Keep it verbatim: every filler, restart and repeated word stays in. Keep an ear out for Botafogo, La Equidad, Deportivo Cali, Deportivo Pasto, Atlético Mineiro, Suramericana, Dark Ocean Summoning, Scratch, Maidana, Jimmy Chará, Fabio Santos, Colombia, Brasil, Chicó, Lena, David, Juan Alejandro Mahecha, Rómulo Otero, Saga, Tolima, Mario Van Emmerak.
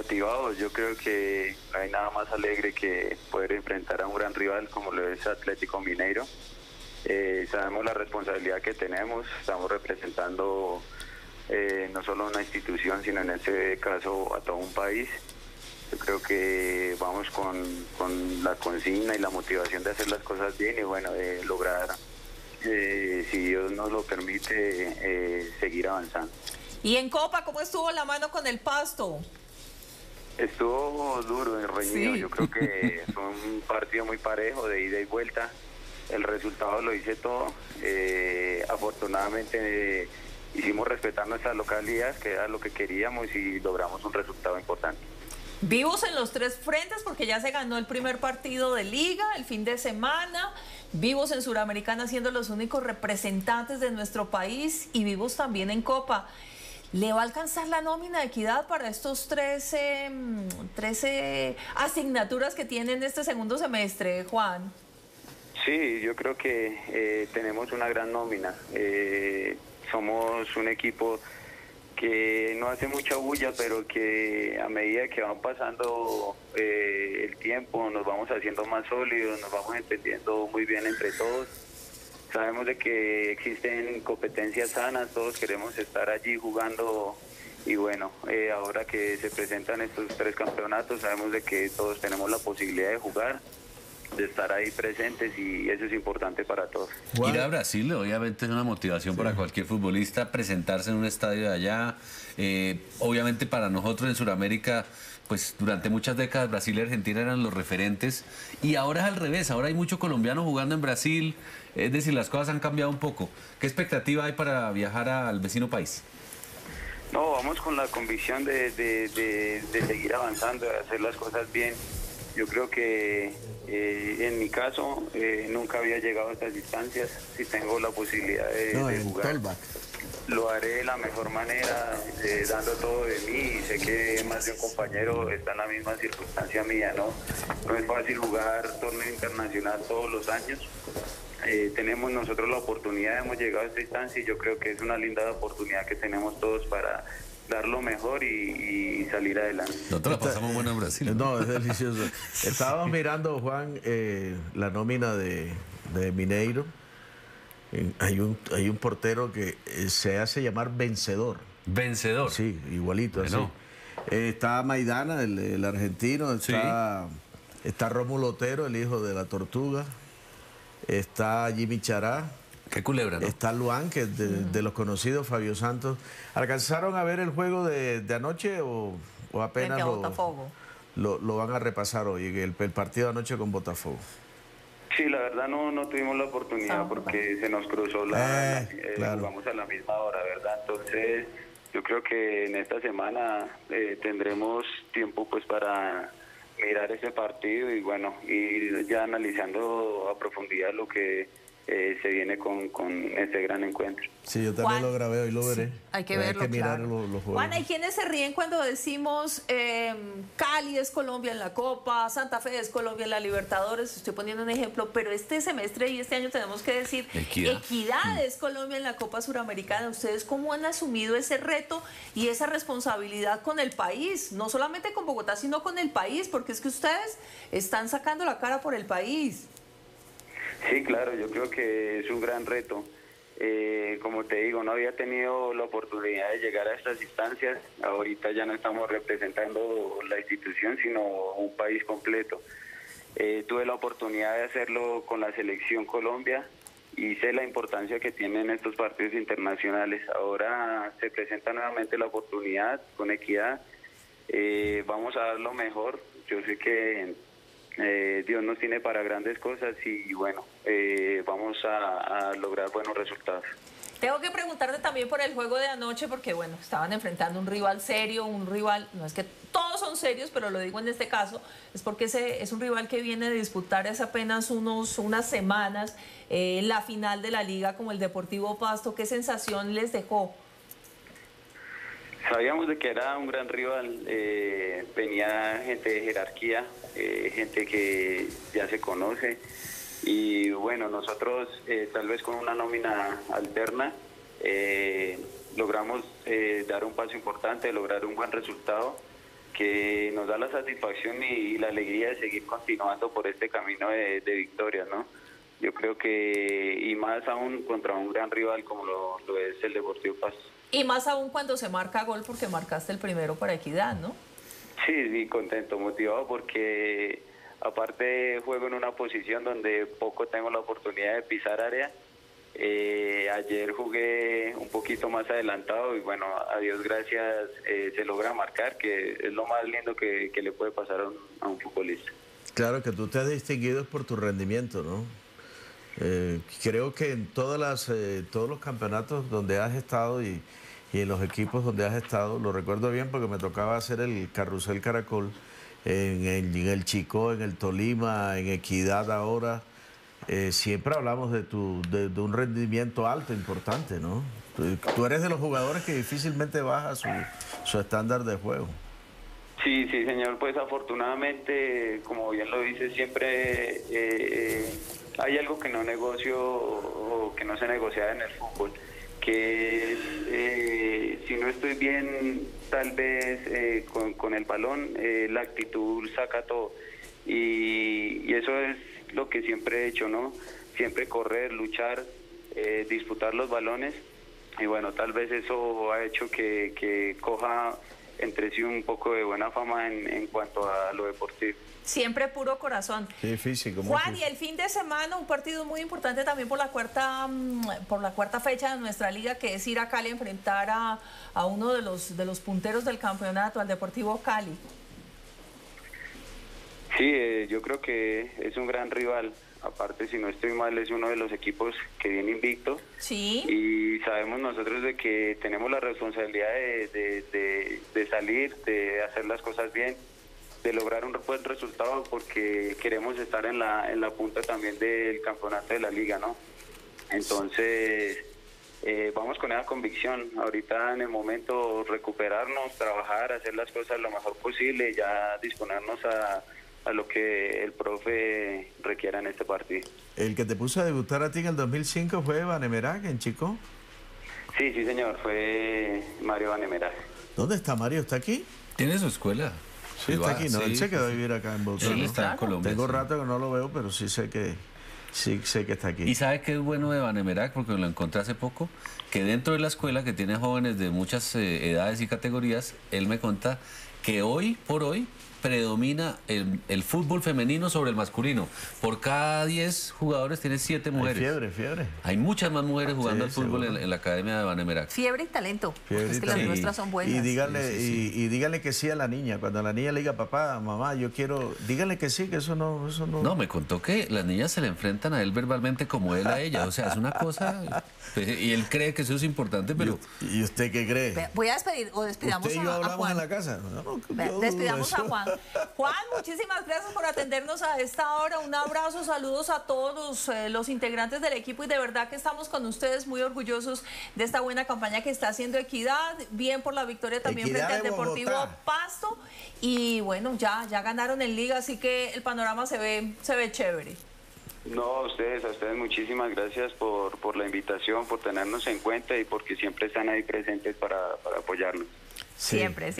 motivados. Yo creo que no hay nada más alegre que poder enfrentar a un gran rival como lo es Atlético Mineiro. Eh, sabemos la responsabilidad que tenemos, estamos representando eh, no solo una institución, sino en este caso a todo un país. Yo creo que vamos con, con la consigna y la motivación de hacer las cosas bien y bueno, de lograr, eh, si Dios nos lo permite, eh, seguir avanzando. ¿Y en Copa cómo estuvo la mano con el Pasto? Estuvo duro, reñido. Sí. Yo creo que fue un partido muy parejo de ida y vuelta. El resultado lo hice todo. Eh, afortunadamente eh, hicimos respetar nuestras localidades, que era lo que queríamos, y logramos un resultado importante. Vivos en los tres frentes, porque ya se ganó el primer partido de Liga el fin de semana, vivos en Suramericana siendo los únicos representantes de nuestro país y vivos también en Copa. ¿Le va a alcanzar la nómina de Equidad para estos trece, trece asignaturas que tienen este segundo semestre, Juan? Sí, yo creo que eh, tenemos una gran nómina. Eh, somos un equipo que no hace mucha bulla, pero que a medida que van pasando eh, el tiempo nos vamos haciendo más sólidos, nos vamos entendiendo muy bien entre todos. Sabemos de que existen competencias sanas, todos queremos estar allí jugando y bueno, eh, ahora que se presentan estos tres campeonatos sabemos de que todos tenemos la posibilidad de jugar, de estar ahí presentes, y eso es importante para todos. Wow. Ir a Brasil obviamente es una motivación, sí, para cualquier futbolista, presentarse en un estadio de allá. Eh, obviamente para nosotros en Sudamérica, pues durante muchas décadas Brasil y Argentina eran los referentes, y ahora es al revés, ahora hay muchos colombianos jugando en Brasil, es decir, las cosas han cambiado un poco. ¿Qué expectativa hay para viajar al vecino país? No, vamos con la convicción de, de, de, de seguir avanzando, de hacer las cosas bien. Yo creo que eh, en mi caso eh, nunca había llegado a estas distancias. Si tengo la posibilidad de, no, de jugar, lo haré de la mejor manera, eh, dando todo de mí, y sé que más de un compañero está en la misma circunstancia mía, ¿no? No es fácil jugar torneo internacional todos los años. Eh, tenemos nosotros la oportunidad, hemos llegado a esta distancia y yo creo que es una linda oportunidad que tenemos todos para dar lo mejor y, y salir adelante. Nosotros la pasamos buena en Brasil. No, es delicioso. Estábamos mirando, Juan, eh, la nómina de, de Mineiro. Eh, hay, un, hay un portero que eh, se hace llamar Vencedor. ¿Vencedor? Sí, igualito, bueno, así. Eh, está Maidana, el, el argentino. Está, sí, está Rómulo Otero, el hijo de la Tortuga. Está Jimmy Chará. Qué culebra, ¿no? Está Luan, que es de, de los conocidos, Fabio Santos. ¿Alcanzaron a ver el juego de, de anoche o, o apenas lo, Botafogo. Lo, lo van a repasar hoy, el, el partido de anoche con Botafogo? Sí, la verdad no, no tuvimos la oportunidad, ah, porque se nos cruzó la... Eh, la eh, claro. Jugamos a la misma hora, ¿verdad? Entonces, yo creo que en esta semana eh, tendremos tiempo pues para mirar ese partido y bueno, ir ya analizando a profundidad lo que... Eh, se viene con, con este gran encuentro. Sí, yo también, Juan, lo grabé hoy, lo veré. Sí, hay que verlo, hay que mirar, claro, los, los juegos. Juan, hay quienes se ríen cuando decimos eh, Cali es Colombia en la Copa, Santa Fe es Colombia en la Libertadores, estoy poniendo un ejemplo, pero este semestre y este año tenemos que decir Equidad, Equidad es Colombia en la Copa Suramericana. ¿Ustedes cómo han asumido ese reto y esa responsabilidad con el país? No solamente con Bogotá, sino con el país, porque es que ustedes están sacando la cara por el país. Sí, claro, yo creo que es un gran reto. Eh, como te digo, no había tenido la oportunidad de llegar a estas instancias. Ahorita ya no estamos representando la institución, sino un país completo. Eh, tuve la oportunidad de hacerlo con la selección Colombia y sé la importancia que tienen estos partidos internacionales. Ahora se presenta nuevamente la oportunidad con Equidad. Eh, vamos a dar lo mejor. Yo sé que... Eh, Dios nos tiene para grandes cosas y bueno, eh, vamos a, a lograr buenos resultados. Tengo que preguntarte también por el juego de anoche, porque bueno, estaban enfrentando un rival serio, un rival, no es que todos son serios, pero lo digo en este caso, es porque ese es un rival que viene de disputar hace apenas unos, unas semanas eh, la final de la Liga como el Deportivo Pasto. ¿Qué sensación les dejó? Sabíamos de que era un gran rival, eh, venía gente de jerarquía, eh, gente que ya se conoce y bueno, nosotros eh, tal vez con una nómina alterna eh, logramos eh, dar un paso importante, lograr un buen resultado que nos da la satisfacción y, y la alegría de seguir continuando por este camino de, de victoria, ¿no? Yo creo que, y más aún contra un gran rival como lo, lo es el Deportivo Pasto. Y más aún cuando se marca gol, porque marcaste el primero para Equidad, ¿no? Sí, sí, contento, motivado, porque aparte juego en una posición donde poco tengo la oportunidad de pisar área. Eh, ayer jugué un poquito más adelantado y bueno, a Dios gracias eh, se logra marcar, que es lo más lindo que, que le puede pasar a un, a un futbolista. Claro que tú te has distinguido por tu rendimiento, ¿no? Eh, creo que en todas las, eh, todos los campeonatos donde has estado y, y en los equipos donde has estado, lo recuerdo bien porque me tocaba hacer el carrusel caracol en el, en el Chicó, en el Tolima, en Equidad ahora. Eh, siempre hablamos de, tu, de, de un rendimiento alto, importante, ¿no? Tú, tú eres de los jugadores que difícilmente baja su, su estándar de juego. Sí, sí, señor, pues afortunadamente, como bien lo dice, siempre eh, eh, hay algo que no negocio o que no se negocia en el fútbol, que eh, si no estoy bien, tal vez eh, con, con el balón, eh, la actitud saca todo. Y, y eso es lo que siempre he hecho, ¿no? Siempre correr, luchar, eh, disputar los balones, y bueno, tal vez eso ha hecho que, que coja entre sí un poco de buena fama en, en cuanto a lo deportivo. Siempre puro corazón. Sí, físico. Juan, y el fin de semana un partido muy importante también por la cuarta, por la cuarta fecha de nuestra liga, que es ir a Cali a enfrentar a, a uno de los, de los punteros del campeonato, al Deportivo Cali. Sí, eh, yo creo que es un gran rival. Aparte, si no estoy mal, es uno de los equipos que viene invicto. Sí. Y sabemos nosotros de que tenemos la responsabilidad de, de, de, de salir, de hacer las cosas bien, de lograr un buen resultado, porque queremos estar en la, en la punta también del campeonato de la liga, ¿no? Entonces, eh, vamos con esa convicción. Ahorita en el momento recuperarnos, trabajar, hacer las cosas lo mejor posible, ya disponernos a... a lo que el profe requiera en este partido. ¿El que te puso a debutar a ti en el dos mil cinco fue Van Emmerak en Chicó? Sí, sí señor, fue Mario Van Emmerak. ¿Dónde está Mario? ¿Está aquí? Tiene su escuela. Sí, está aquí, ¿no? Sí, él se quedó a vivir acá en Bogotá. Sí, está, ¿no? En Colombia. Tengo rato que no lo veo, pero sí sé que... Sí, sé que está aquí. ¿Y sabe qué es bueno de Van Emmerak? Porque lo encontré hace poco, que dentro de la escuela, que tiene jóvenes de muchas eh, edades y categorías, él me cuenta que hoy por hoy predomina el, el fútbol femenino sobre el masculino. Por cada diez jugadores tiene siete mujeres. Hay fiebre, fiebre. Hay muchas más mujeres jugando al sí, fútbol en, en la academia de Van Emmerak. Fiebre y talento. Fiebre es y que talento. Las nuestras son buenas. Y dígale, sí, sí, sí. Y, y dígale que sí a la niña. Cuando la niña le diga, papá, mamá, yo quiero... Dígale que sí, que eso no, eso no... No, me contó que las niñas se le enfrentan a él verbalmente como él a ella. O sea, es una cosa... Y él cree que eso es importante, pero... ¿Y usted qué cree? Voy a despedir, o despidamos a, a Juan. ¿Usted y yo hablamos en la casa? No, yo despidamos a Juan. Juan, muchísimas gracias por atendernos a esta hora. Un abrazo, saludos a todos los, eh, los integrantes del equipo, y de verdad que estamos con ustedes muy orgullosos de esta buena campaña que está haciendo Equidad, bien por la victoria también Equidad frente al Deportivo Pasto, y bueno, ya, ya ganaron en Liga, así que el panorama se ve, se ve chévere. No, a ustedes, a ustedes muchísimas gracias por, por la invitación, por tenernos en cuenta y porque siempre están ahí presentes para, para apoyarnos. Sí. Siempre, sí.